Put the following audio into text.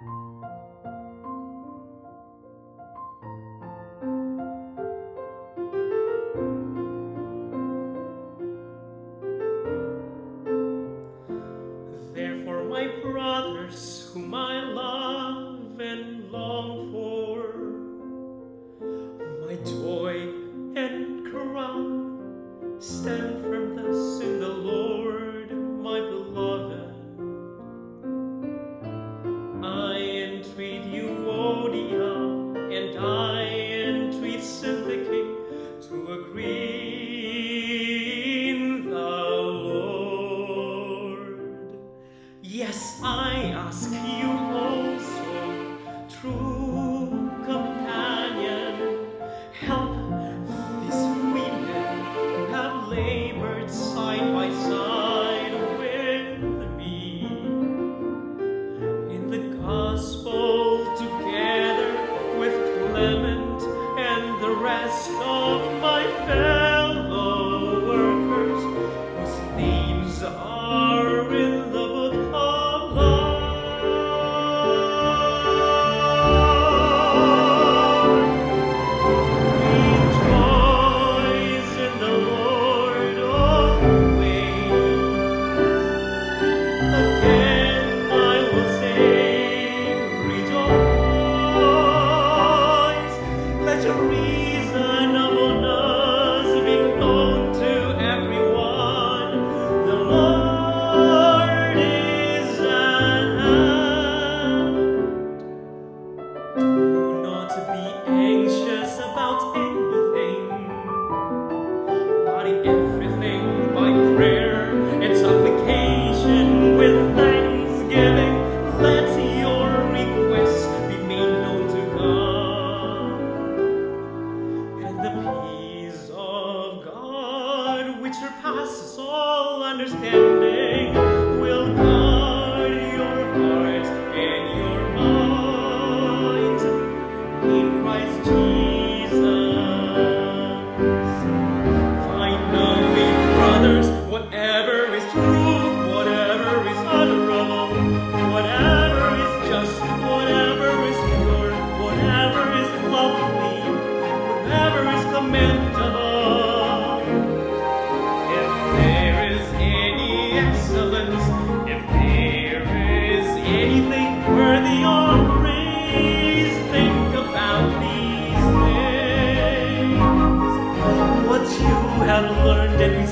Therefore, my brothers, whom I love and long for, my joy and crown, stand firm thus in the Lord, my beloved. I entreat you, Odia, and I entreat Syntyche to agree in the Lord. Yes, I ask you also, true companion, help these women who have labored side by side with me in the gospel together with Clement and the rest of my fellow workers whose names are in the book of life. Rejoice in the Lord always. Again I will say, rejoice. Let your reasonableness be known to everyone. The Lord is at hand. Do not be anxious about anything, but in everything by prayer and supplication with thanksgiving, let your requests be made known to God. And the peace of God, which surpasses all understanding, will guard your hearts and your minds in Christ Jesus. Finally, brothers, whatever is true, whatever is honorable, whatever is just, whatever is pure, whatever is lovely, whatever is commendable, if there is any excellence, if there is anything worthy of praise, think about these things. What you have learned and